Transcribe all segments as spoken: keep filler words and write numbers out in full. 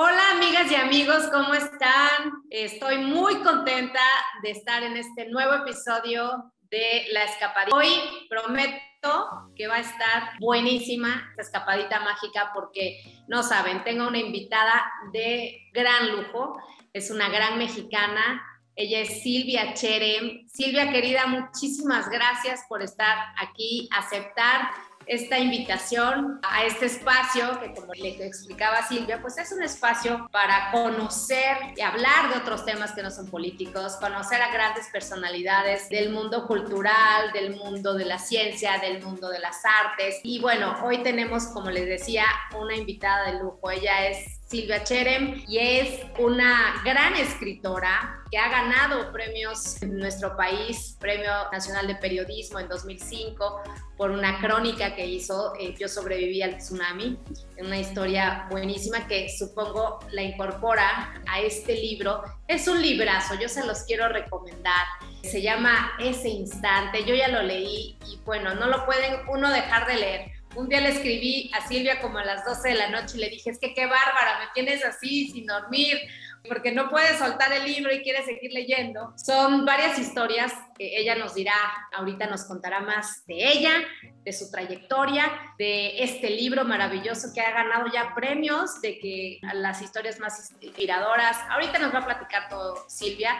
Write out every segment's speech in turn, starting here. Hola amigas y amigos, ¿cómo están? Estoy muy contenta de estar en este nuevo episodio de La Escapadita. Hoy prometo que va a estar buenísima esta escapadita mágica porque, no saben, tengo una invitada de gran lujo, es una gran mexicana, ella es Silvia Cherem. Silvia, querida, muchísimas gracias por estar aquí, aceptar esta invitación a este espacio que, como le explicaba Silvia, pues es un espacio para conocer y hablar de otros temas que no son políticos, conocer a grandes personalidades del mundo cultural, del mundo de la ciencia, del mundo de las artes. Y bueno, hoy tenemos, como les decía, una invitada de lujo. Ella es Silvia Cherem y es una gran escritora que ha ganado premios en nuestro país, Premio Nacional de Periodismo en dos mil cinco por una crónica que hizo, eh, Yo sobreviví al tsunami, una historia buenísima que supongo la incorpora a este libro. Es un librazo, yo se los quiero recomendar. Se llama Ese Instante, yo ya lo leí y bueno, no lo pueden uno dejar de leer. Un día le escribí a Silvia como a las doce de la noche y le dije, es que qué bárbara, me tienes así sin dormir, porque no puedes soltar el libro y quieres seguir leyendo. Son varias historias que ella nos dirá, ahorita nos contará más de ella, de su trayectoria, de este libro maravilloso que ha ganado ya premios, de que las historias más inspiradoras. Ahorita nos va a platicar todo Silvia,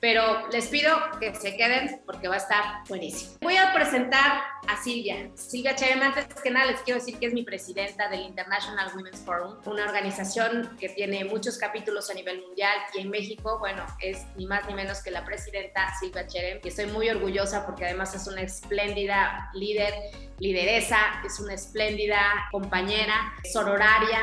pero les pido que se queden porque va a estar buenísimo. Voy a presentar a Silvia. Silvia Cherem, antes que nada les quiero decir que es mi presidenta del International Women's Forum, una organización que tiene muchos capítulos a nivel mundial y en México, bueno, es ni más ni menos que la presidenta Silvia Cherem, que estoy muy orgullosa porque además es una espléndida líder, lideresa, es una espléndida compañera, sororaria,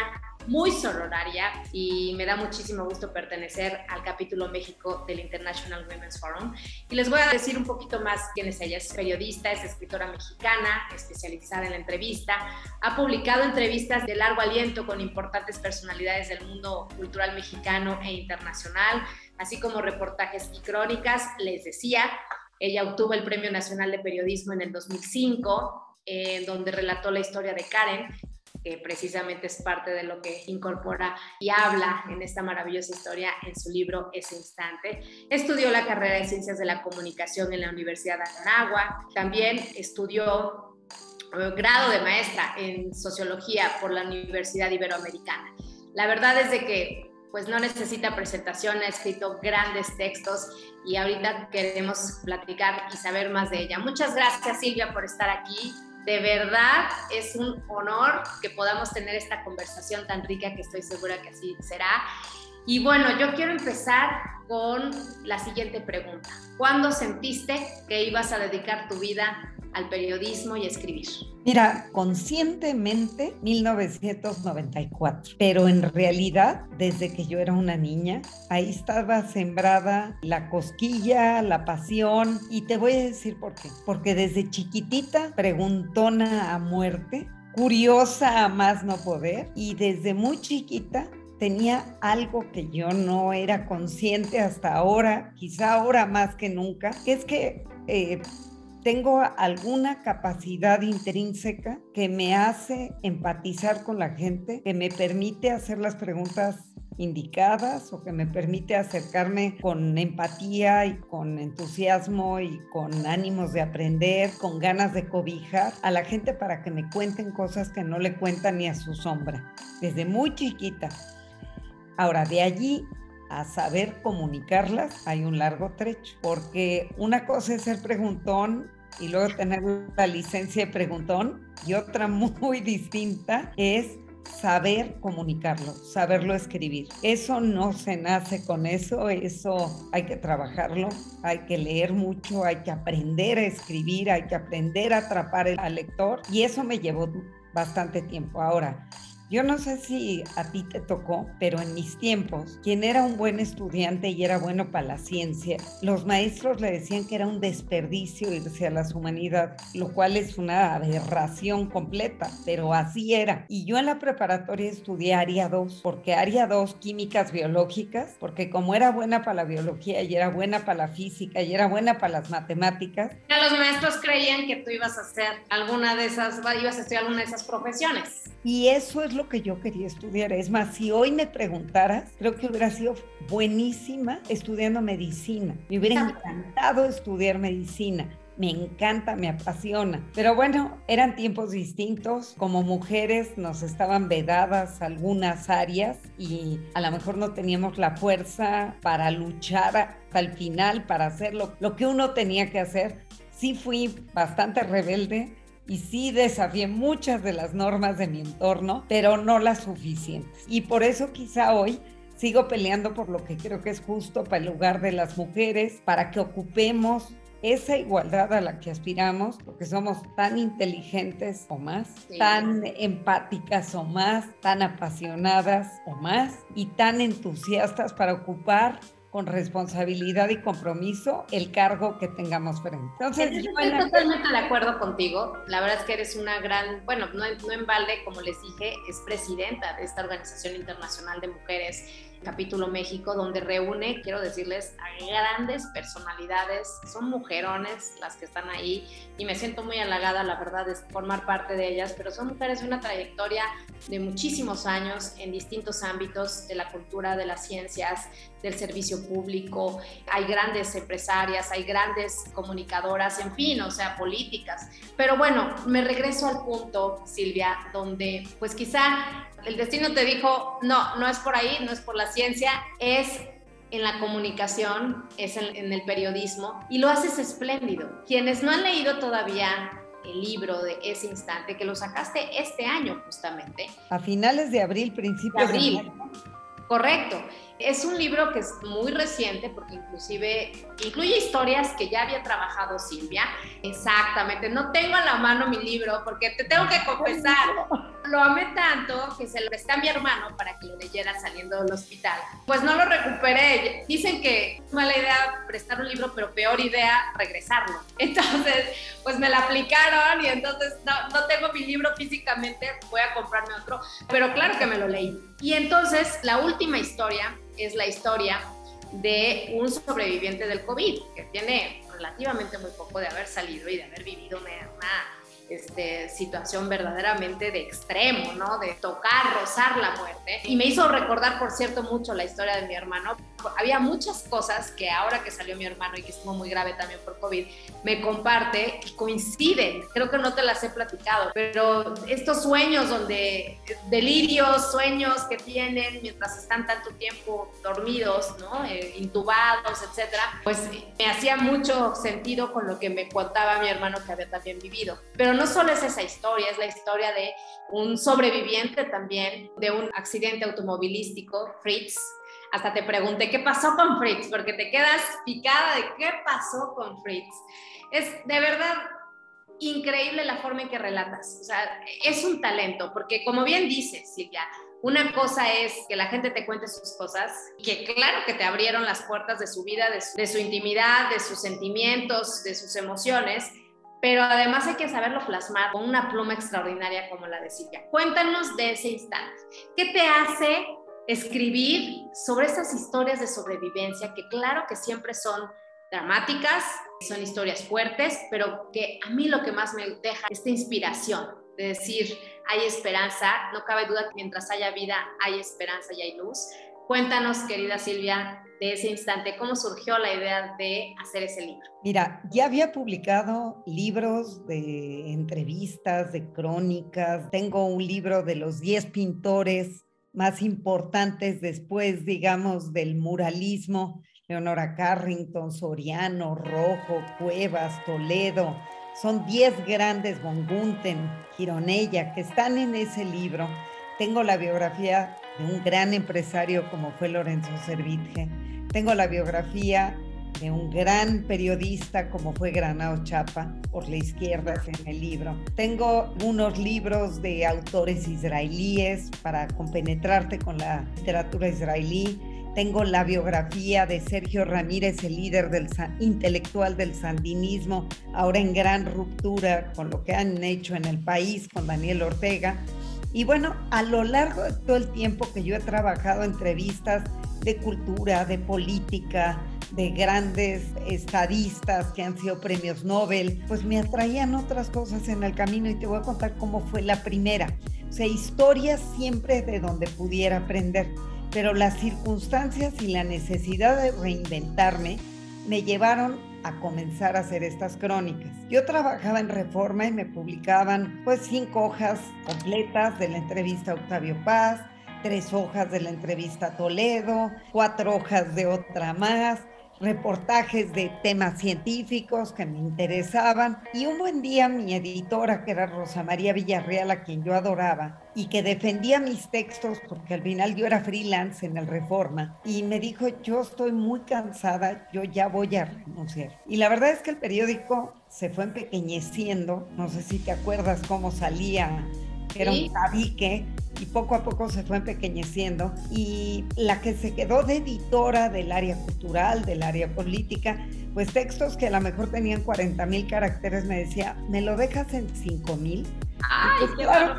muy sororaria, y me da muchísimo gusto pertenecer al capítulo México del International Women's Forum. Y les voy a decir un poquito más quién es ella. Es periodista, es escritora mexicana, especializada en la entrevista. Ha publicado entrevistas de largo aliento con importantes personalidades del mundo cultural mexicano e internacional, así como reportajes y crónicas. Les decía, ella obtuvo el Premio Nacional de Periodismo en el dos mil cinco, eh, donde relató la historia de Karen, que precisamente es parte de lo que incorpora y habla en esta maravillosa historia en su libro Ese Instante. Estudió la carrera de Ciencias de la Comunicación en la Universidad de Anáhuac. También estudió grado de maestra en Sociología por la Universidad Iberoamericana. La verdad es de que pues no necesita presentación, ha escrito grandes textos y ahorita queremos platicar y saber más de ella. Muchas gracias, Silvia, por estar aquí. De verdad, es un honor que podamos tener esta conversación tan rica que estoy segura que así será. Y bueno, yo quiero empezar con la siguiente pregunta. ¿Cuándo sentiste que ibas a dedicar tu vida al periodismo y escribir? Mira, conscientemente mil novecientos noventa y cuatro, pero en realidad desde que yo era una niña, ahí estaba sembrada la cosquilla, la pasión, y te voy a decir por qué. Porque desde chiquitita, preguntona a muerte, curiosa a más no poder, y desde muy chiquita tenía algo que yo no era consciente hasta ahora, quizá ahora más que nunca, que es que eh, tengo alguna capacidad intrínseca que me hace empatizar con la gente, que me permite hacer las preguntas indicadas o que me permite acercarme con empatía y con entusiasmo y con ánimos de aprender, con ganas de cobijar a la gente para que me cuenten cosas que no le cuentan ni a su sombra, desde muy chiquita. Ahora, de allí a saber comunicarlas hay un largo trecho, porque una cosa es ser preguntón y luego tener la licencia de preguntón, y otra muy distinta es saber comunicarlo, saberlo escribir. Eso no se nace con eso, eso hay que trabajarlo, hay que leer mucho, hay que aprender a escribir, hay que aprender a atrapar al lector, y eso me llevó bastante tiempo. Ahora, yo no sé si a ti te tocó, pero en mis tiempos, quien era un buen estudiante y era bueno para la ciencia, los maestros le decían que era un desperdicio irse a las humanidades, lo cual es una aberración completa, pero así era. Y yo en la preparatoria estudié área dos, porque área dos, químicas biológicas, porque como era buena para la biología y era buena para la física y era buena para las matemáticas. Ya los maestros creían que tú ibas a hacer alguna de esas, ibas a estudiar alguna de esas profesiones. Y eso es lo que yo quería estudiar. Es más, si hoy me preguntaras, creo que hubiera sido buenísima estudiando medicina. Me hubiera encantado estudiar medicina. Me encanta, me apasiona. Pero bueno, eran tiempos distintos. Como mujeres nos estaban vedadas algunas áreas y a lo mejor no teníamos la fuerza para luchar hasta el final, para hacer lo que uno tenía que hacer. Sí fui bastante rebelde y sí desafié muchas de las normas de mi entorno, pero no las suficientes. Y por eso quizá hoy sigo peleando por lo que creo que es justo para el lugar de las mujeres, para que ocupemos esa igualdad a la que aspiramos, porque somos tan inteligentes o más, sí, tan empáticas o más, tan apasionadas o más, y tan entusiastas para ocupar con responsabilidad y compromiso el cargo que tengamos frente. Entonces, Entonces yo estoy totalmente de acuerdo contigo. La verdad es que eres una gran, bueno, no, no en balde, como les dije, es presidenta de esta Organización Internacional de Mujeres, Capítulo México, donde reúne, quiero decirles, a grandes personalidades. Son mujerones las que están ahí y me siento muy halagada, la verdad, de formar parte de ellas, pero son mujeres de una trayectoria de muchísimos años en distintos ámbitos de la cultura, de las ciencias, del servicio público. Hay grandes empresarias, hay grandes comunicadoras, en fin, o sea, políticas. Pero bueno, me regreso al punto, Silvia, donde pues quizá el destino te dijo, no, no es por ahí, no es por la ciencia, es en la comunicación, es en, en el periodismo, y lo haces espléndido. Quienes no han leído todavía el libro de Ese Instante, que lo sacaste este año justamente. A finales de abril, principios de abril. Correcto. Es un libro que es muy reciente porque inclusive incluye historias que ya había trabajado Silvia. Exactamente. No tengo a la mano mi libro porque te tengo que confesar. Lo amé tanto que se lo presté a mi hermano para que lo leyera saliendo del hospital. Pues no lo recuperé. Dicen que es mala idea prestar un libro, pero peor idea regresarlo. Entonces, pues me la aplicaron y entonces no, no tengo mi libro físicamente. Voy a comprarme otro, pero claro que me lo leí. Y entonces la última historia es la historia de un sobreviviente del COVID que tiene relativamente muy poco de haber salido y de haber vivido una, una este, situación verdaderamente de extremo, ¿no? De tocar, rozar la muerte. Y me hizo recordar, por cierto, mucho la historia de mi hermano. Había muchas cosas que ahora que salió mi hermano y que estuvo muy grave también por COVID, me comparte y coinciden. Creo que no te las he platicado, pero estos sueños donde delirios, sueños que tienen mientras están tanto tiempo dormidos, ¿no? Eh, intubados, etcétera, pues me hacía mucho sentido con lo que me contaba mi hermano que había también vivido. Pero no solo es esa historia, es la historia de un sobreviviente también de un accidente automovilístico, Fritz. Hasta te pregunté qué pasó con Fritz, porque te quedas picada de qué pasó con Fritz. Es de verdad increíble la forma en que relatas. O sea, es un talento, porque como bien dices, Silvia, una cosa es que la gente te cuente sus cosas, que claro que te abrieron las puertas de su vida, de su, de su intimidad, de sus sentimientos, de sus emociones, pero además hay que saberlo plasmar con una pluma extraordinaria como la de Silvia. Cuéntanos de Ese Instante. ¿Qué te hace escribir sobre esas historias de sobrevivencia que claro que siempre son dramáticas, son historias fuertes, pero que a mí lo que más me deja es esta inspiración de decir, hay esperanza, no cabe duda que mientras haya vida hay esperanza y hay luz? Cuéntanos, querida Silvia, de Ese Instante, ¿cómo surgió la idea de hacer ese libro? Mira, ya había publicado libros de entrevistas, de crónicas. Tengo un libro de los diez pintores más importantes después, digamos, del muralismo, Leonora Carrington, Soriano, Rojo, Cuevas, Toledo. Son diez grandes, Vongunten, Gironella, que están en ese libro. Tengo la biografía de un gran empresario como fue Lorenzo Servitje. Tengo la biografía de un gran periodista como fue Granado Chapa, por la izquierda en el libro. Tengo unos libros de autores israelíes para compenetrarte con la literatura israelí. Tengo la biografía de Sergio Ramírez, el líder del, intelectual del sandinismo, ahora en gran ruptura con lo que han hecho en el país con Daniel Ortega. Y bueno, a lo largo de todo el tiempo que yo he trabajado entrevistas de cultura, de política, de grandes estadistas que han sido premios Nobel, pues me atraían otras cosas en el camino y te voy a contar cómo fue la primera. O sea, historia siempre de donde pudiera aprender, pero las circunstancias y la necesidad de reinventarme me llevaron a comenzar a hacer estas crónicas. Yo trabajaba en Reforma y me publicaban pues cinco hojas completas de la entrevista a Octavio Paz, tres hojas de la entrevista a Toledo, cuatro hojas de otra más, reportajes de temas científicos que me interesaban. Y un buen día mi editora, que era Rosa María Villarreal, a quien yo adoraba y que defendía mis textos porque al final yo era freelance en el Reforma, y me dijo: yo estoy muy cansada, yo ya voy a renunciar. Y la verdad es que el periódico se fue empequeñeciendo, no sé si te acuerdas cómo salía, que era un tabique, y poco a poco se fue empequeñeciendo, y la que se quedó de editora del área cultural, del área política, pues textos que a lo mejor tenían cuarenta mil caracteres, me decía: ¿me lo dejas en cinco mil? Pues claro,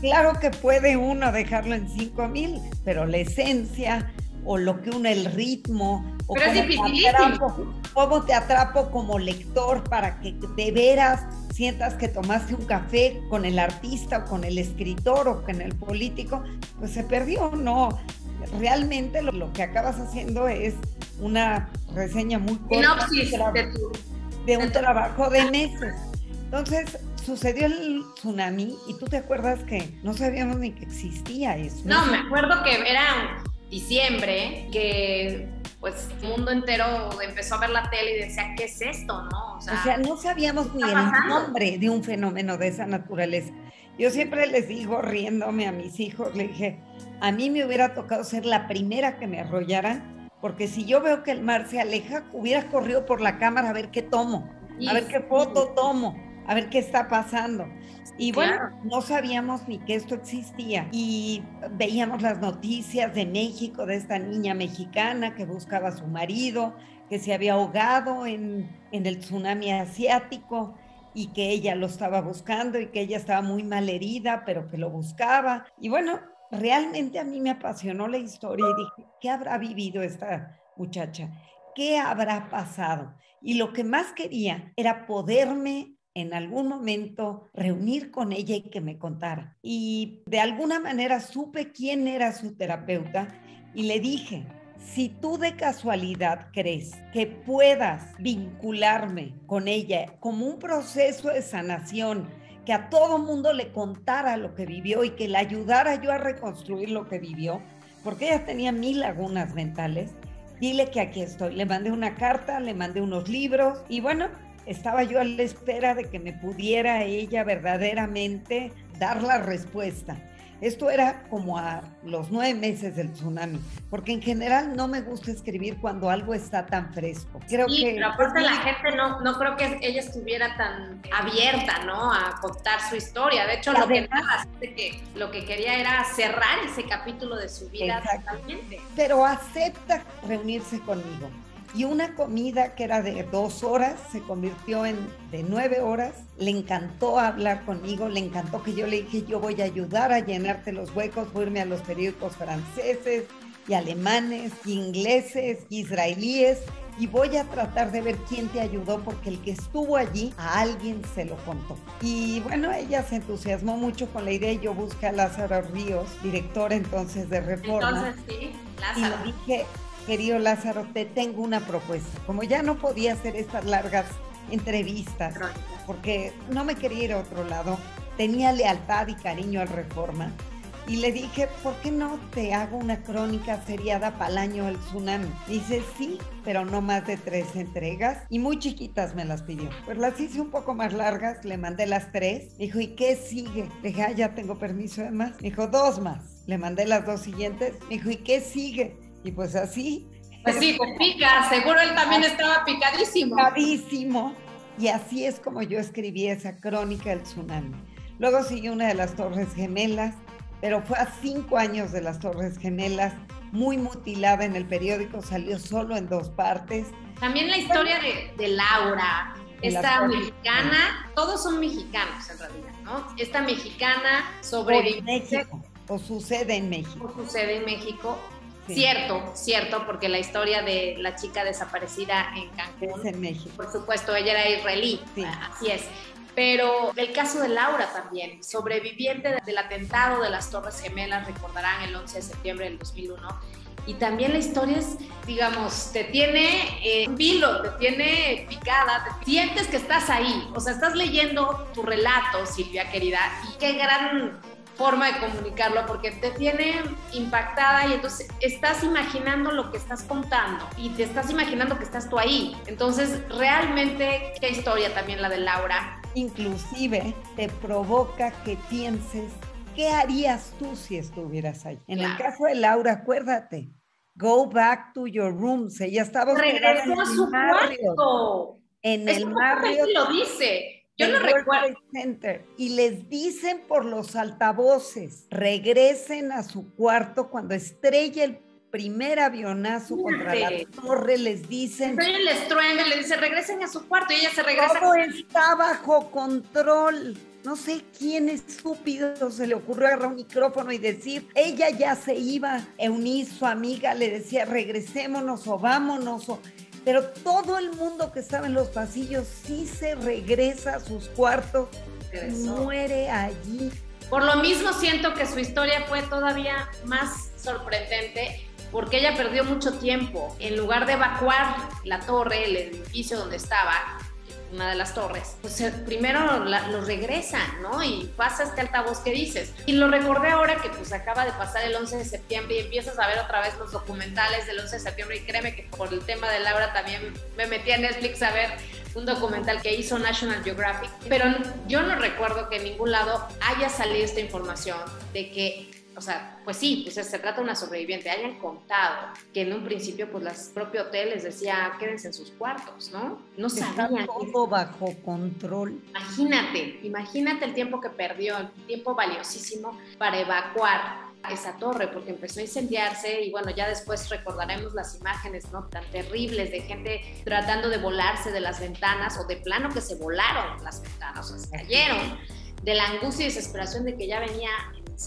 claro que puede uno dejarlo en cinco mil, pero la esencia, o lo que une el ritmo, o pero cómo, es te atrapo, cómo te atrapo como lector para que de veras sientas que tomaste un café con el artista o con el escritor o con el político, pues se perdió. No, realmente lo, lo que acabas haciendo es una reseña muy corta de, tu, de un de trabajo de meses. Entonces sucedió el tsunami, y tú te acuerdas que no sabíamos ni que existía eso. No, no me acuerdo que era diciembre, que pues el mundo entero empezó a ver la tele y decía: ¿qué es esto? ¿No? O sea, o sea no sabíamos ni el nombre de un fenómeno de esa naturaleza. Yo siempre les digo, riéndome a mis hijos, le dije: a mí me hubiera tocado ser la primera que me arrollara, porque si yo veo que el mar se aleja, hubiera corrido por la cámara a ver qué tomo, sí, a ver qué foto tomo, a ver qué está pasando. Y bueno, claro, no sabíamos ni que esto existía, y veíamos las noticias de México, de esta niña mexicana que buscaba a su marido, que se había ahogado en, en el tsunami asiático, y que ella lo estaba buscando, y que ella estaba muy mal herida, pero que lo buscaba. Y bueno, realmente a mí me apasionó la historia y dije: ¿qué habrá vivido esta muchacha? ¿Qué habrá pasado? Y lo que más quería era poderme en algún momento reunir con ella y que me contara. Y de alguna manera supe quién era su terapeuta y le dije: si tú de casualidad crees que puedas vincularme con ella como un proceso de sanación, que a todo mundo le contara lo que vivió y que la ayudara yo a reconstruir lo que vivió, porque ella tenía mil lagunas mentales, dile que aquí estoy. Le mandé una carta, le mandé unos libros, y bueno, estaba yo a la espera de que me pudiera ella verdaderamente dar la respuesta. Esto era como a los nueve meses del tsunami, porque en general no me gusta escribir cuando algo está tan fresco. Creo sí, que, pero aparte pues, la gente no, no creo que ella estuviera tan abierta, ¿no?, a contar su historia. De hecho, lo que, nada, que, lo que quería era cerrar ese capítulo de su vida totalmente. Pero acepta reunirse conmigo. Y una comida que era de dos horas se convirtió en de nueve horas. Le encantó hablar conmigo, le encantó que yo le dije: yo voy a ayudar a llenarte los huecos, voy a irme a los periódicos franceses y alemanes, y ingleses, y israelíes, y voy a tratar de ver quién te ayudó, porque el que estuvo allí a alguien se lo contó. Y bueno, ella se entusiasmó mucho con la idea, y yo busqué a Lázaro Ríos, director entonces de Reforma. Entonces sí, Lázaro. Y le dije: querido Lázaro, te tengo una propuesta. Como ya no podía hacer estas largas entrevistas, porque no me quería ir a otro lado, tenía lealtad y cariño al Reforma, y le dije: ¿por qué no te hago una crónica seriada para el año del tsunami? Dice: sí, pero no más de tres entregas, y muy chiquitas me las pidió. Pues las hice un poco más largas, le mandé las tres. Dijo: ¿y qué sigue? Le dije: ah, ya tengo permiso de más. Dijo: dos más. Le mandé las dos siguientes. Dijo: ¿y qué sigue? Y pues así. Pues sí, pues pica, seguro él también estaba picadísimo. Picadísimo. Y así es como yo escribí esa crónica del tsunami. Luego siguió una de las Torres Gemelas, pero fue a cinco años de las Torres Gemelas, muy mutilada en el periódico, salió solo en dos partes. También la historia de, de Laura, esta mexicana, todos son mexicanos en realidad, ¿no? Esta mexicana sobrevivió. México, o sucede en México. O sucede en México. Sí. Cierto, cierto, porque la historia de la chica desaparecida en Cancún, es en México. Por supuesto, ella era israelí, sí. Así es. Pero el caso de Laura también, sobreviviente del atentado de las Torres Gemelas, recordarán el once de septiembre del dos mil uno, y también la historia es, digamos, te tiene en eh, vilo, te tiene picada, te sientes que estás ahí, o sea, estás leyendo tu relato, Silvia querida, y qué gran forma de comunicarlo, porque te tiene impactada y entonces estás imaginando lo que estás contando y te estás imaginando que estás tú ahí. Entonces, realmente, qué historia también la de Laura. Inclusive te provoca que pienses, ¿qué harías tú si estuvieras ahí? En claro. el caso de Laura, acuérdate, go back to your rooms. Ella estaba hospedada en a su el barrio. En es el barrio. Lo dice. Yo no recuerdo. Y les dicen por los altavoces, regresen a su cuarto cuando estrella el primer avionazo contra la torre, les dicen. Estrella el estruendo, le dice regresen a su cuarto y ella se regresa. Todo está bajo control. No sé quién estúpido se le ocurrió agarrar un micrófono y decir, ella ya se iba. Eunice, su amiga, le decía regresémonos o vámonos o... Pero todo el mundo que estaba en los pasillos sí se regresa a sus cuartos, muere allí. Por lo mismo siento que su historia fue todavía más sorprendente porque ella perdió mucho tiempo. En lugar de evacuar la torre, el edificio donde estaba, una de las torres, pues primero la, lo regresan, ¿no? Y pasa este altavoz que dices. Y lo recordé ahora que pues acaba de pasar el once de septiembre y empiezas a ver otra vez los documentales del once de septiembre y créeme que por el tema de Laura también me metí a Netflix a ver un documental que hizo National Geographic, pero yo no recuerdo que en ningún lado haya salido esta información de que, o sea, pues sí, pues se trata de una sobreviviente, hayan contado que en un principio pues los propios hoteles decía quédense en sus cuartos, ¿no? No sabían. Todo bajo control. Imagínate, imagínate el tiempo que perdió, el tiempo valiosísimo para evacuar esa torre, porque empezó a incendiarse y bueno, ya después recordaremos las imágenes, ¿no? Tan terribles de gente tratando de volarse de las ventanas o de plano que se volaron las ventanas, o sea, se cayeron de la angustia y desesperación de que ya venía...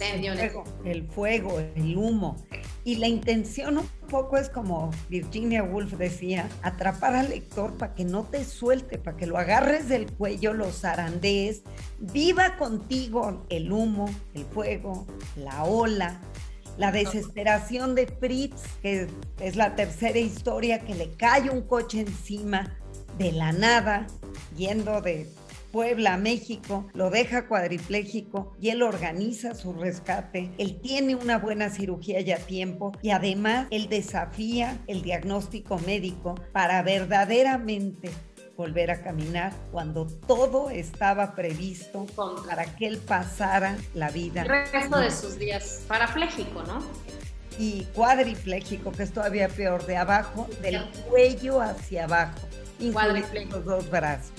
El fuego, el fuego, el humo. Y la intención un poco es como Virginia Woolf decía, atrapar al lector para que no te suelte, para que lo agarres del cuello, lo zarandees, viva contigo el humo, el fuego, la ola, la desesperación de Fritz, que es la tercera historia, que le cae un coche encima de la nada, yendo de... Puebla, México, lo deja cuadripléjico y él organiza su rescate. Él tiene una buena cirugía ya a tiempo y además él desafía el diagnóstico médico para verdaderamente volver a caminar cuando todo estaba previsto para que él pasara la vida. El resto de sus días parapléjico, ¿no? Y cuadripléjico, que es todavía peor, de abajo, del cuello hacia abajo, incluyendo los dos brazos.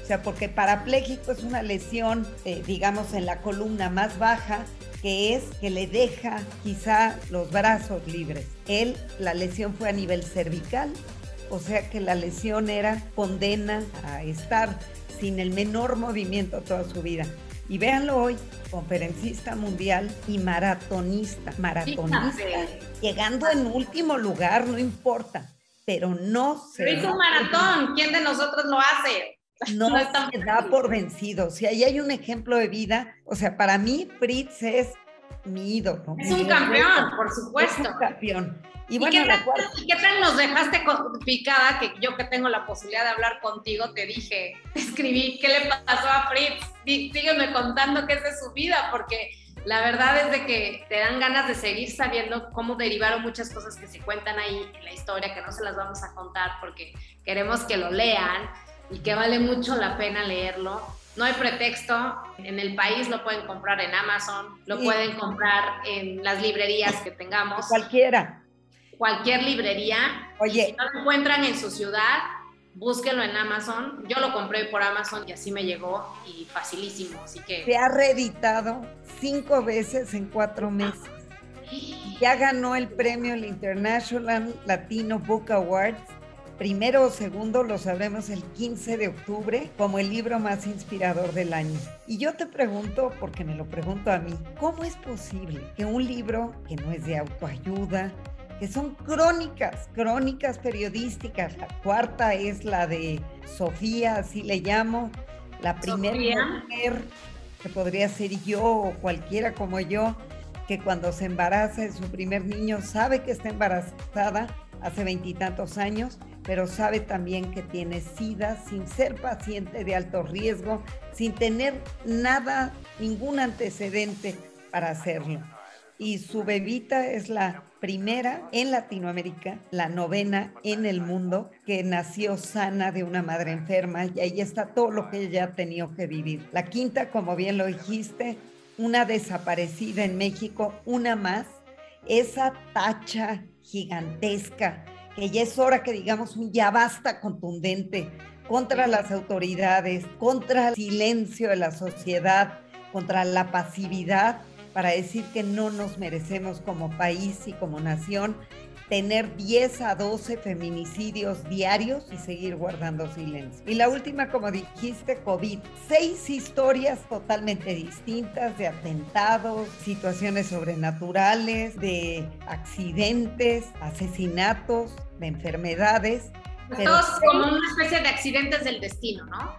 O sea, porque parapléjico es una lesión, eh, digamos, en la columna más baja, que es que le deja quizá los brazos libres. Él, la lesión fue a nivel cervical, o sea que la lesión era condena a estar sin el menor movimiento toda su vida. Y véanlo hoy, conferencista mundial y maratonista, maratonista, Fíjate. llegando en último lugar, no importa, pero no se... Es un maratón, ¿quién de nosotros lo hace? No, no se da por vencido. Si ahí hay un ejemplo de vida, o sea, para mí Fritz es mi ídolo. Es mi un campeón, por supuesto. Es un campeón. Y, ¿Y bueno, qué tal cual... nos dejaste picada? Que yo que tengo la posibilidad de hablar contigo, te dije, te escribí, ¿qué le pasó a Fritz? Dí, sígueme contando qué es de su vida, porque... La verdad es de que te dan ganas de seguir sabiendo cómo derivaron muchas cosas que se cuentan ahí en la historia, que no se las vamos a contar porque queremos que lo lean y que vale mucho la pena leerlo. No hay pretexto, en el país lo pueden comprar en Amazon, lo sí. pueden comprar en las librerías que tengamos. Cualquiera. Cualquier librería. Oye. Si no lo encuentran en su ciudad, búsquenlo en Amazon. Yo lo compré por Amazon y así me llegó y facilísimo, así que... Se ha reeditado cinco veces en cuatro meses. Ya ganó el premio el International Latino Book Awards. Primero o segundo lo sabremos el quince de octubre como el libro más inspirador del año. Y yo te pregunto, porque me lo pregunto a mí, ¿cómo es posible que un libro que no es de autoayuda, que son crónicas, crónicas periodísticas. La cuarta es la de Sofía, así le llamo, la primera mujer, que podría ser yo o cualquiera como yo, que cuando se embaraza de su primer niño sabe que está embarazada hace veintitantos años, pero sabe también que tiene SIDA sin ser paciente de alto riesgo, sin tener nada, ningún antecedente para hacerlo. Y su bebita es la primera en Latinoamérica, la novena en el mundo, que nació sana de una madre enferma, y ahí está todo lo que ella ha tenido que vivir. La quinta, como bien lo dijiste, una desaparecida en México, una más, esa tacha gigantesca, que ya es hora que digamos un ya basta contundente contra las autoridades, contra el silencio de la sociedad, contra la pasividad, para decir que no nos merecemos como país y como nación tener diez a doce feminicidios diarios y seguir guardando silencio. Y la última, como dijiste, COVID. Seis historias totalmente distintas de atentados, situaciones sobrenaturales, de accidentes, asesinatos, de enfermedades. Todos como una especie de accidentes del destino, ¿no?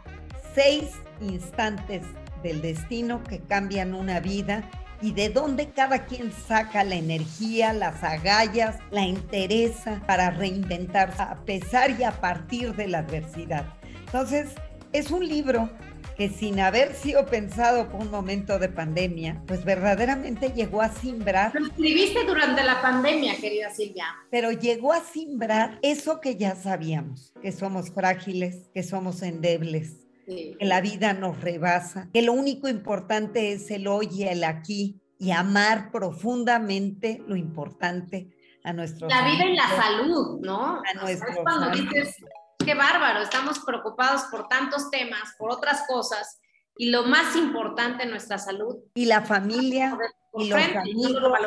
Seis instantes del destino que cambian una vida, y de dónde cada quien saca la energía, las agallas, la entereza para reinventarse a pesar y a partir de la adversidad. Entonces, es un libro que, sin haber sido pensado por un momento de pandemia, pues verdaderamente llegó a simbrar. Lo escribiste durante la pandemia, querida Silvia. Pero llegó a simbrar eso que ya sabíamos, que somos frágiles, que somos endebles, que la vida nos rebasa, que lo único importante es el hoy y el aquí, y amar profundamente lo importante a nuestros La amigos, vida y la salud, ¿no? A nuestros ¿Sabes cuando amigos? Dices, qué bárbaro, estamos preocupados por tantos temas, por otras cosas, y lo más importante, nuestra salud. Y la familia, y los amigos,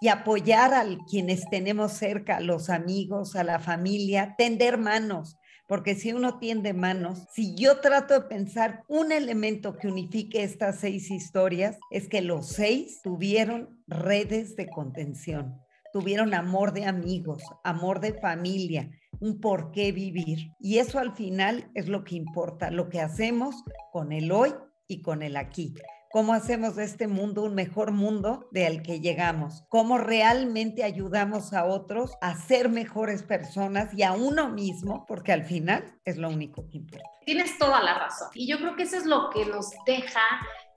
y apoyar a quienes tenemos cerca, a los amigos, a la familia, tender manos. Porque si uno tiende manos, si yo trato de pensar un elemento que unifique estas seis historias, es que los seis tuvieron redes de contención, tuvieron amor de amigos, amor de familia, un por qué vivir. Y eso al final es lo que importa, lo que hacemos con el hoy y con el aquí. Cómo hacemos de este mundo un mejor mundo del que llegamos, cómo realmente ayudamos a otros a ser mejores personas y a uno mismo, porque al final es lo único que importa. Tienes toda la razón, y yo creo que eso es lo que nos deja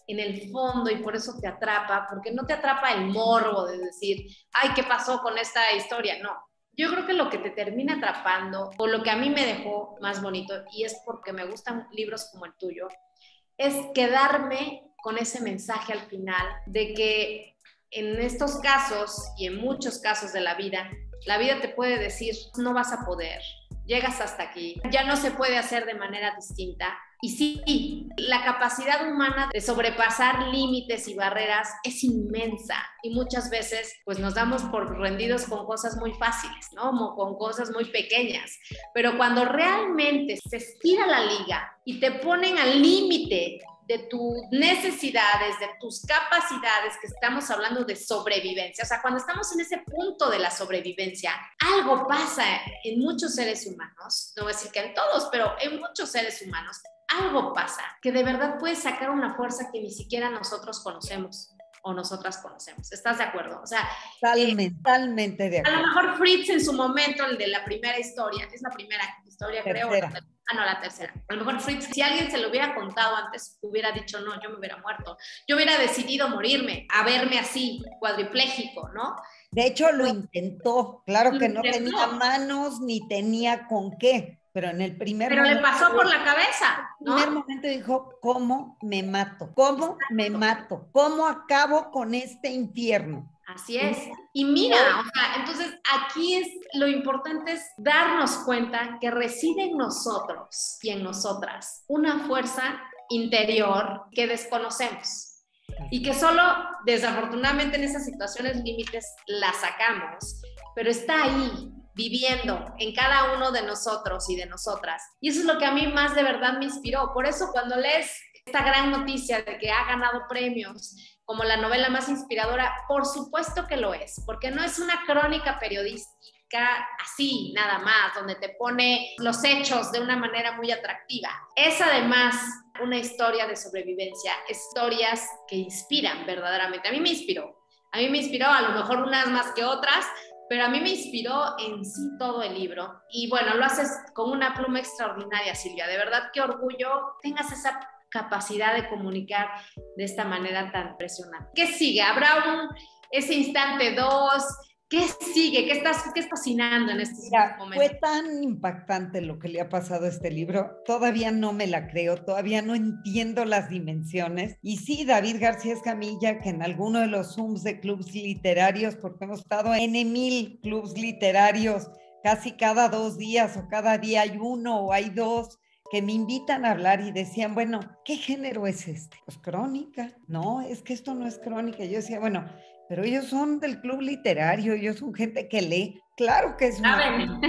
en el fondo, y por eso te atrapa, porque no te atrapa el morbo de decir, ay, ¿qué pasó con esta historia? No. Yo creo que lo que te termina atrapando, o lo que a mí me dejó más bonito, y es porque me gustan libros como el tuyo, es quedarme con ese mensaje al final de que en estos casos y en muchos casos de la vida, la vida te puede decir, no vas a poder, llegas hasta aquí, ya no se puede hacer de manera distinta. Y sí, la capacidad humana de sobrepasar límites y barreras es inmensa, y muchas veces pues nos damos por rendidos con cosas muy fáciles, ¿no? Como con cosas muy pequeñas, pero cuando realmente se estira la liga y te ponen al límite de tus necesidades, de tus capacidades, que estamos hablando de sobrevivencia. O sea, cuando estamos en ese punto de la sobrevivencia, algo pasa en muchos seres humanos, no voy a decir que en todos, pero en muchos seres humanos, algo pasa que de verdad puede sacar una fuerza que ni siquiera nosotros conocemos o nosotras conocemos. ¿Estás de acuerdo? O sea, totalmente eh, de acuerdo. A lo mejor Fritz en su momento, el de la primera historia, es la primera historia, tercera. creo, ¿no? Ah, no, la tercera. A lo mejor Fritz, si alguien se lo hubiera contado antes, hubiera dicho, no, yo me hubiera muerto. Yo hubiera decidido morirme, a verme así, cuadripléjico, ¿no? De hecho, lo intentó. Claro lo que intentó. No tenía manos ni tenía con qué, pero en el primer pero momento... Pero le pasó por la cabeza, ¿no? En el primer momento dijo, ¿cómo me mato? ¿Cómo Exacto. me mato? ¿Cómo acabo con este infierno? Así es. Y mira, o sea, entonces aquí es lo importante, es darnos cuenta que reside en nosotros y en nosotras una fuerza interior que desconocemos y que solo desafortunadamente en esas situaciones límites la sacamos, pero está ahí viviendo en cada uno de nosotros y de nosotras. Y eso es lo que a mí más de verdad me inspiró. Por eso cuando lees esta gran noticia de que ha ganado premios como la novela más inspiradora, por supuesto que lo es, porque no es una crónica periodística, así, nada más, donde te pone los hechos de una manera muy atractiva. Es además una historia de sobrevivencia, historias que inspiran verdaderamente. A mí me inspiró, a mí me inspiró, a lo mejor unas más que otras, pero a mí me inspiró en sí todo el libro. Y bueno, lo haces con una pluma extraordinaria, Silvia. De verdad, qué orgullo tengas esa capacidad de comunicar de esta manera tan impresionante. ¿Qué sigue? ¿Habrá un Ese Instante dos? ¿Qué sigue? ¿Qué estás, qué estás cocinando en estos Mira, momentos? Fue tan impactante lo que le ha pasado a este libro. Todavía no me la creo, todavía no entiendo las dimensiones. Y sí, David García Escamilla, que en alguno de los Zooms de clubs literarios, porque hemos estado en mil clubs literarios, casi cada dos días o cada día hay uno o hay dos, que me invitan a hablar y decían, bueno, ¿qué género es este? Pues crónica. No, es que esto no es crónica. Yo decía, bueno, pero ellos son del club literario, ellos son gente que lee. Claro que es una...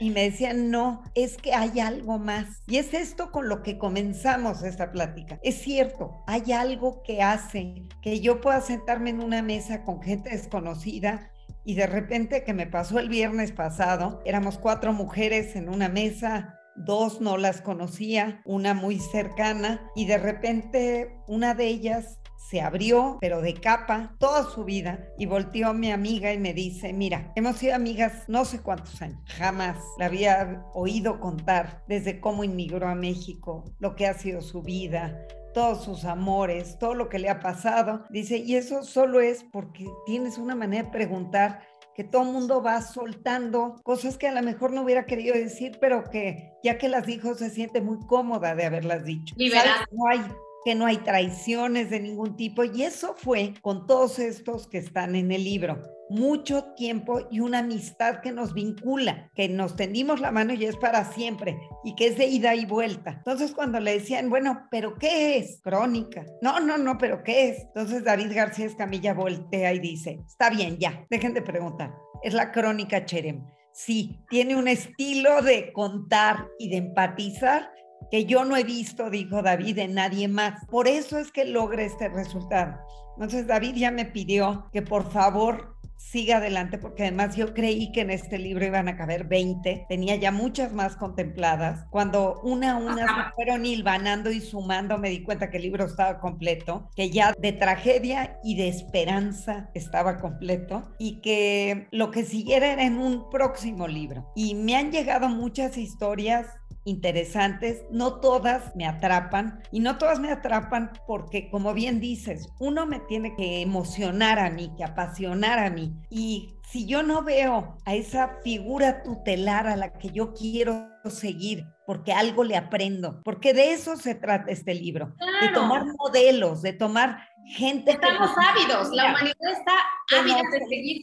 Y me decían, no, es que hay algo más. Y es esto con lo que comenzamos esta plática. Es cierto, hay algo que hace que yo pueda sentarme en una mesa con gente desconocida. Y de repente, que me pasó el viernes pasado, éramos cuatro mujeres en una mesa, dos no las conocía, una muy cercana, y de repente una de ellas se abrió, pero de capa, toda su vida, y volteó a mi amiga y me dice, mira, hemos sido amigas no sé cuántos años, jamás la había oído contar desde cómo inmigró a México, lo que ha sido su vida, todos sus amores, todo lo que le ha pasado. Dice, y eso solo es porque tienes una manera de preguntar que todo el mundo va soltando cosas que a lo mejor no hubiera querido decir, pero que ya que las dijo se siente muy cómoda de haberlas dicho. Liberal. No hay, que no hay traiciones de ningún tipo, y eso fue con todos estos que están en el libro. Mucho tiempo y una amistad que nos vincula, que nos tendimos la mano y es para siempre, y que es de ida y vuelta. Entonces cuando le decían, bueno, ¿pero qué es? Crónica. No, no, no, ¿pero qué es? Entonces David García Escamilla voltea y dice, está bien, ya, dejen de preguntar. Es la crónica Cherem. Sí, tiene un estilo de contar y de empatizar que yo no he visto, dijo David, en nadie más. Por eso es que logra este resultado. Entonces David ya me pidió que por favor siga adelante, porque además yo creí que en este libro iban a caber veinte, tenía ya muchas más contempladas. Cuando una a una se fueron hilvanando y sumando, me di cuenta que el libro estaba completo, que ya de tragedia y de esperanza estaba completo, y que lo que siguiera era en un próximo libro. Y me han llegado muchas historias interesantes, no todas me atrapan, y no todas me atrapan porque, como bien dices, uno me tiene que emocionar a mí, que apasionar a mí, y si yo no veo a esa figura tutelar a la que yo quiero seguir, porque algo le aprendo, porque de eso se trata este libro, claro, de tomar modelos, de tomar gente. Estamos ávidos, la humanidad está ávida de seguir.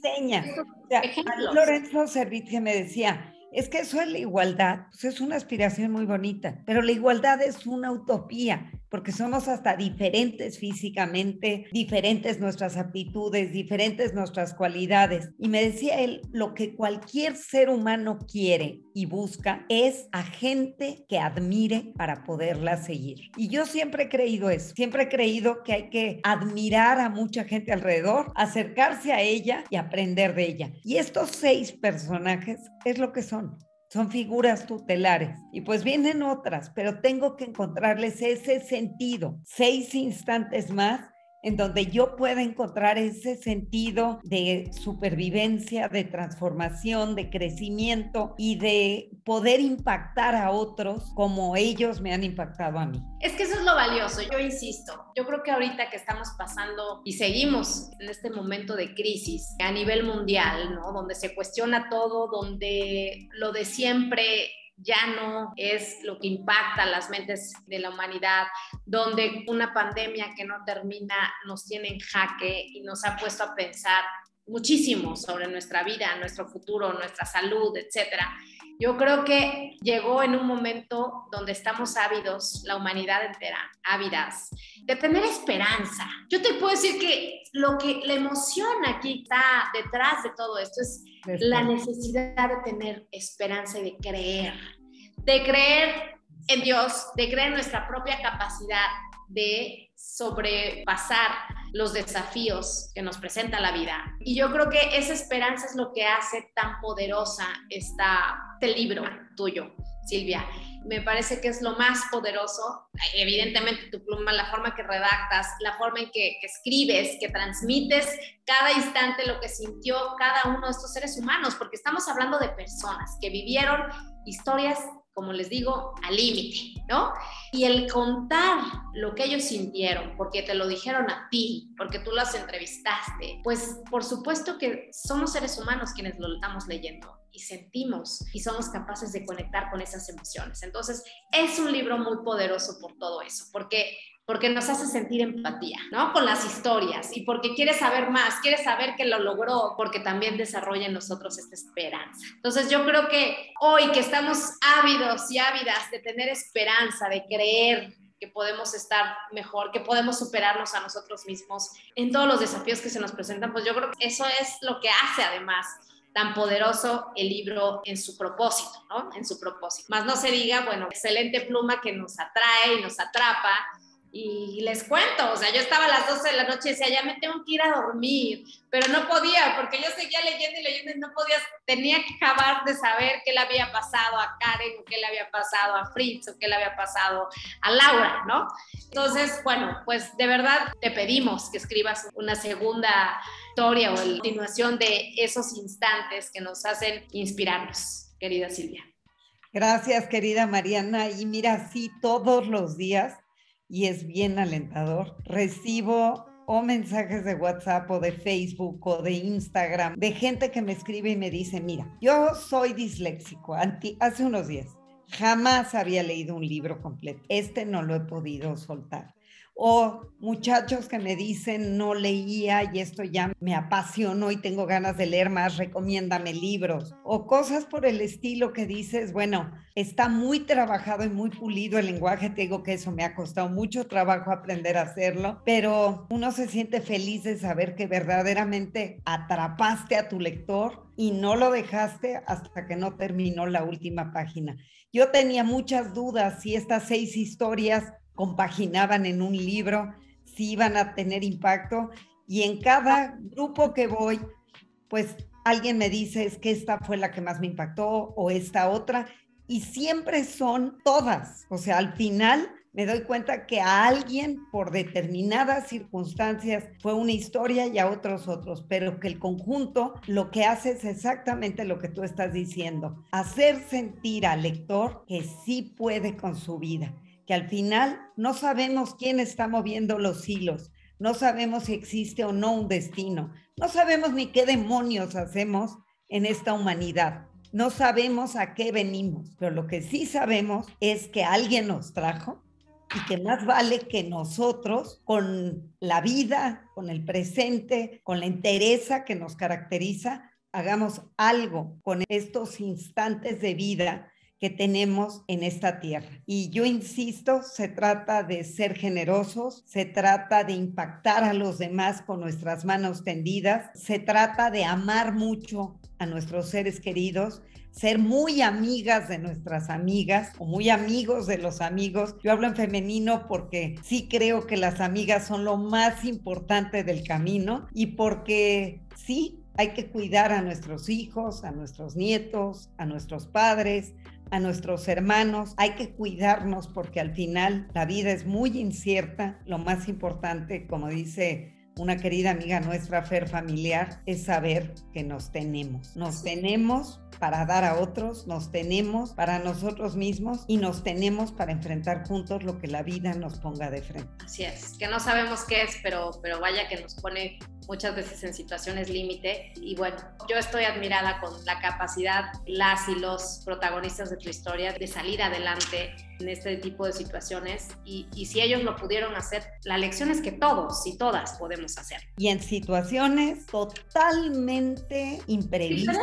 O sea, Lorenzo Servitje me decía, es que eso es la igualdad, pues es una aspiración muy bonita, pero la igualdad es una utopía, porque somos hasta diferentes físicamente, diferentes nuestras aptitudes, diferentes nuestras cualidades. Y me decía él, lo que cualquier ser humano quiere y busca es a gente que admire para poderla seguir. Y yo siempre he creído eso, siempre he creído que hay que admirar a mucha gente alrededor, acercarse a ella y aprender de ella. Y estos seis personajes es lo que son. Son figuras tutelares, y pues vienen otras, pero tengo que encontrarles ese sentido. Seis instantes más en donde yo pueda encontrar ese sentido de supervivencia, de transformación, de crecimiento y de poder impactar a otros como ellos me han impactado a mí. Es que eso es lo valioso, yo insisto. Yo creo que ahorita que estamos pasando y seguimos en este momento de crisis a nivel mundial, ¿no? Donde se cuestiona todo, donde lo de siempre ya no es lo que impacta las mentes de la humanidad, donde una pandemia que no termina nos tiene en jaque y nos ha puesto a pensar muchísimo sobre nuestra vida, nuestro futuro, nuestra salud, etcétera. Yo creo que llegó en un momento donde estamos ávidos, la humanidad entera, ávidas, de tener esperanza. Yo te puedo decir que lo que la emoción aquí está detrás de todo esto es la necesidad de tener esperanza y de creer, de creer en Dios, de creer en nuestra propia capacidad de sobrepasar los desafíos que nos presenta la vida. Y yo creo que esa esperanza es lo que hace tan poderosa esta, este libro tuyo, Silvia. Me parece que es lo más poderoso, evidentemente tu pluma, la forma que redactas, la forma en que, que escribes, que transmites cada instante lo que sintió cada uno de estos seres humanos, porque estamos hablando de personas que vivieron historias, como les digo, al límite, ¿no? Y el contar lo que ellos sintieron, porque te lo dijeron a ti, porque tú las entrevistaste, pues por supuesto que somos seres humanos quienes lo estamos leyendo y sentimos y somos capaces de conectar con esas emociones. Entonces, es un libro muy poderoso por todo eso, porque... porque nos hace sentir empatía, ¿no? Con las historias y porque quieres saber más, quieres saber que lo logró, porque también desarrolla en nosotros esta esperanza. Entonces yo creo que hoy que estamos ávidos y ávidas de tener esperanza, de creer que podemos estar mejor, que podemos superarnos a nosotros mismos en todos los desafíos que se nos presentan, pues yo creo que eso es lo que hace además tan poderoso el libro en su propósito, ¿no? En su propósito. Más no se diga, bueno, excelente pluma que nos atrae y nos atrapa. Y les cuento, o sea, yo estaba a las doce de la noche y decía, ya me tengo que ir a dormir, pero no podía, porque yo seguía leyendo y leyendo y no podía, tenía que acabar de saber qué le había pasado a Karen, o qué le había pasado a Fritz, o qué le había pasado a Laura, ¿no? Entonces, bueno, pues de verdad te pedimos que escribas una segunda historia o la continuación de esos instantes que nos hacen inspirarnos, querida Silvia. Gracias, querida Mariana, y mira, sí, todos los días, y es bien alentador, recibo o mensajes de WhatsApp o de Facebook o de Instagram de gente que me escribe y me dice, mira, yo soy disléxico, anti, hace unos días jamás había leído un libro completo, este no lo he podido soltar. O muchachos que me dicen, no leía y esto ya me apasionó y tengo ganas de leer más, recomiéndame libros. O cosas por el estilo que dices, bueno, está muy trabajado y muy pulido el lenguaje, te digo que eso me ha costado mucho trabajo aprender a hacerlo, pero uno se siente feliz de saber que verdaderamente atrapaste a tu lector y no lo dejaste hasta que no terminó la última página. Yo tenía muchas dudas si estas seis historias compaginaban en un libro, si iban a tener impacto, y en cada grupo que voy, pues alguien me dice, es que esta fue la que más me impactó, o esta otra, y siempre son todas, o sea, al final me doy cuenta que a alguien por determinadas circunstancias fue una historia y a otros otros, pero que el conjunto lo que hace es exactamente lo que tú estás diciendo, hacer sentir al lector que sí puede con su vida, que al final no sabemos quién está moviendo los hilos, no sabemos si existe o no un destino, no sabemos ni qué demonios hacemos en esta humanidad, no sabemos a qué venimos, pero lo que sí sabemos es que alguien nos trajo y que más vale que nosotros, con la vida, con el presente, con la entereza que nos caracteriza, hagamos algo con estos instantes de vida que tenemos en esta tierra. Y yo insisto, se trata de ser generosos, se trata de impactar a los demás con nuestras manos tendidas, se trata de amar mucho a nuestros seres queridos, ser muy amigas de nuestras amigas o muy amigos de los amigos. Yo hablo en femenino porque sí creo que las amigas son lo más importante del camino y porque sí, hay que cuidar a nuestros hijos, a nuestros nietos, a nuestros padres, a nuestros hermanos. Hay que cuidarnos porque al final la vida es muy incierta. Lo más importante, como dice una querida amiga nuestra, Fer Familiar, es saber que nos tenemos. Nos tenemos para dar a otros, nos tenemos para nosotros mismos y nos tenemos para enfrentar juntos lo que la vida nos ponga de frente. Así es, que no sabemos qué es, pero, pero vaya que nos pone muchas veces en situaciones límite. Y bueno, yo estoy admirada con la capacidad, las y los protagonistas de tu historia, de salir adelante en este tipo de situaciones. Y, y si ellos lo pudieron hacer, la lección es que todos y todas podemos hacer. Y en situaciones totalmente imprevistas,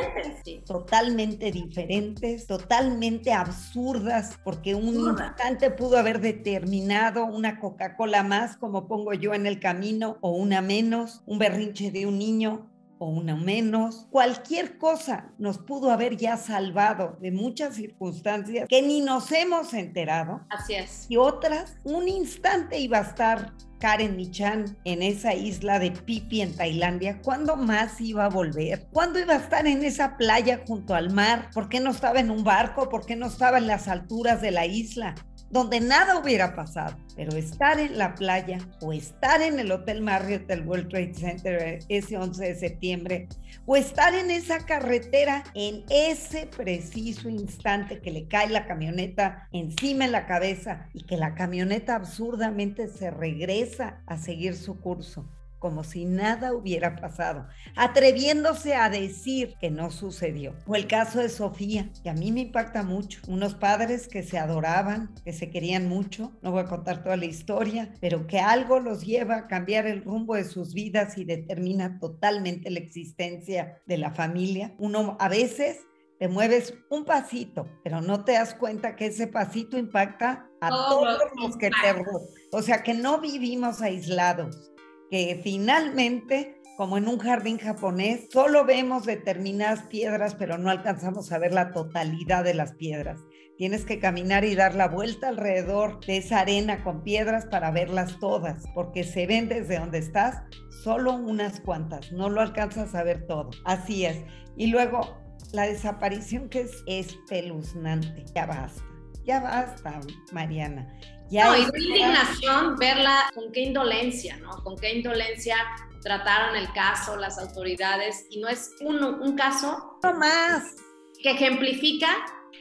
sí. totalmente diferentes, totalmente absurdas, porque un Absurda. instante pudo haber determinado una Coca-Cola más, como pongo yo en el camino, o una menos, un berrinche de un niño, o una menos, cualquier cosa nos pudo haber ya salvado de muchas circunstancias que ni nos hemos enterado. Así es. Y otras, un instante iba a estar Karen Michan en esa isla de Pipi en Tailandia? ¿Cuándo más iba a volver? ¿Cuándo iba a estar en esa playa junto al mar? ¿Por qué no estaba en un barco? ¿Por qué no estaba en las alturas de la isla? Donde nada hubiera pasado, pero estar en la playa o estar en el Hotel Marriott del World Trade Center ese once de septiembre o estar en esa carretera en ese preciso instante que le cae la camioneta encima en la cabeza y que la camioneta absurdamente se regresa a seguir su curso, como si nada hubiera pasado, atreviéndose a decir que no sucedió. O el caso de Sofía, que a mí me impacta mucho. Unos padres que se adoraban, que se querían mucho, no voy a contar toda la historia, pero que algo los lleva a cambiar el rumbo de sus vidas y determina totalmente la existencia de la familia. Uno a veces te mueves un pasito, pero no te das cuenta que ese pasito impacta a todos los que te rodean. O sea, que no vivimos aislados, que finalmente, como en un jardín japonés, solo vemos determinadas piedras, pero no alcanzamos a ver la totalidad de las piedras. Tienes que caminar y dar la vuelta alrededor de esa arena con piedras para verlas todas, porque se ven desde donde estás solo unas cuantas, no lo alcanzas a ver todo. Así es. Y luego, la desaparición, que es espeluznante. Ya basta, ya basta, Mariana. Ya no, y de indignación verla, con qué indolencia, ¿no? Con qué indolencia trataron el caso las autoridades, y no es un, un caso más que ejemplifica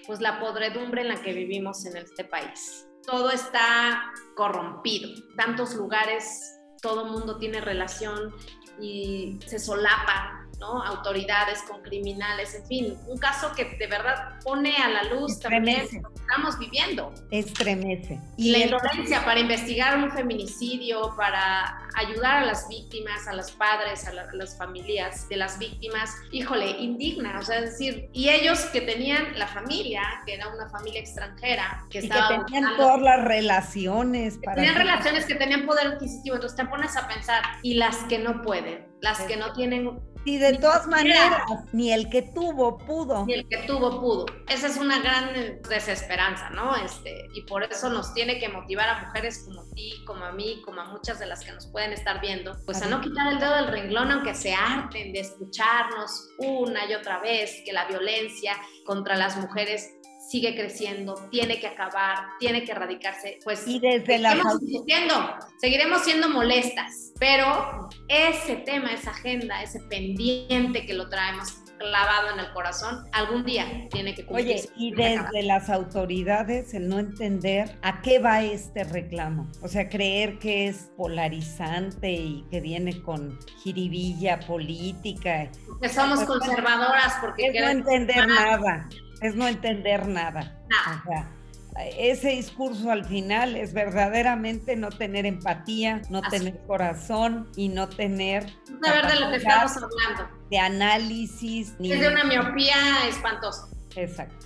pues la podredumbre en la que vivimos en este país. Todo está corrompido, tantos lugares, todo mundo tiene relación y se solapa, ¿no? Autoridades con criminales, en fin, un caso que de verdad pone a la luz también lo que estamos viviendo. Estremece. Y la indolencia para investigar un feminicidio, para ayudar a las víctimas, a los padres, a, la, a las familias de las víctimas, híjole, indigna, o sea, es decir, y ellos que tenían la familia, que era una familia extranjera, que, y estaba que tenían buscando, todas las relaciones. Para tenían que... relaciones, que tenían poder adquisitivo, entonces te pones a pensar, y las que no pueden, las que no tienen... Y de todas maneras, ni el que tuvo pudo. Ni el que tuvo pudo. Esa es una gran desesperanza, ¿no? Este, y por eso nos tiene que motivar a mujeres como ti, como a mí, como a muchas de las que nos pueden estar viendo, pues a no quitar el dedo del renglón, aunque se harten de escucharnos una y otra vez que la violencia contra las mujeres sigue creciendo, tiene que acabar, tiene que erradicarse. Pues y desde la insistiendo, seguiremos siendo molestas, pero ese tema, esa agenda, ese pendiente que lo traemos clavado en el corazón, algún día tiene que cumplirse. Oye, y desde acabar. Las autoridades, el no entender a qué va este reclamo, o sea, creer que es polarizante y que viene con jiribilla política. Porque somos pues, conservadoras, porque es no entender mal. nada. Es no entender nada. O sea, ese discurso al final es verdaderamente no tener empatía, no Así. tener corazón y no tener... No saber de lo que estamos hablando. De análisis. Ni es de una miopía espantosa. Exacto.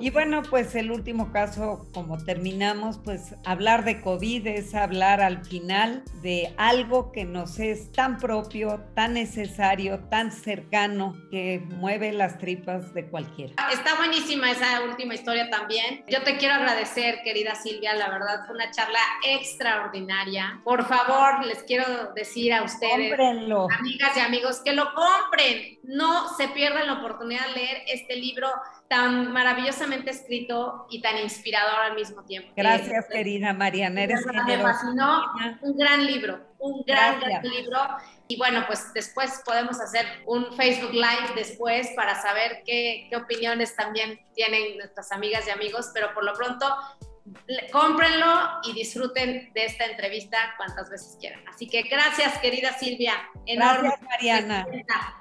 Y bueno, pues el último caso, como terminamos, pues hablar de COVID es hablar al final de algo que nos es tan propio, tan necesario, tan cercano, que mueve las tripas de cualquiera. Está buenísima esa última historia también. Yo te quiero agradecer, querida Silvia, la verdad fue una charla extraordinaria. Por favor, les quiero decir a ustedes, cómprenlo. Amigas y amigos, que lo compren. No se pierdan la oportunidad de leer este libro tan maravillosamente escrito y tan inspirador al mismo tiempo. Gracias, eh, querida Mariana, eres generosa. Me fascinó, un gran libro, un gran, gran libro. Y bueno, pues después podemos hacer un Facebook Live después para saber qué, qué opiniones también tienen nuestras amigas y amigos, pero por lo pronto cómprenlo y disfruten de esta entrevista cuantas veces quieran. Así que gracias, querida Silvia. Enorme. Gracias, Mariana.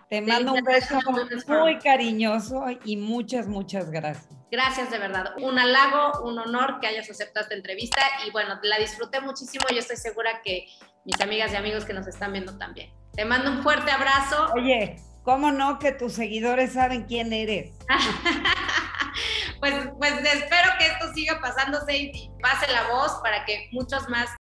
Te mando un beso muy cariñoso y muchas, muchas gracias. Gracias, de verdad. Un halago, un honor que hayas aceptado esta entrevista y bueno, la disfruté muchísimo. Yo estoy segura que mis amigas y amigos que nos están viendo también. Te mando un fuerte abrazo. Oye, ¿cómo no que tus seguidores saben quién eres? Pues, pues espero que esto siga pasándose y pase la voz para que muchos más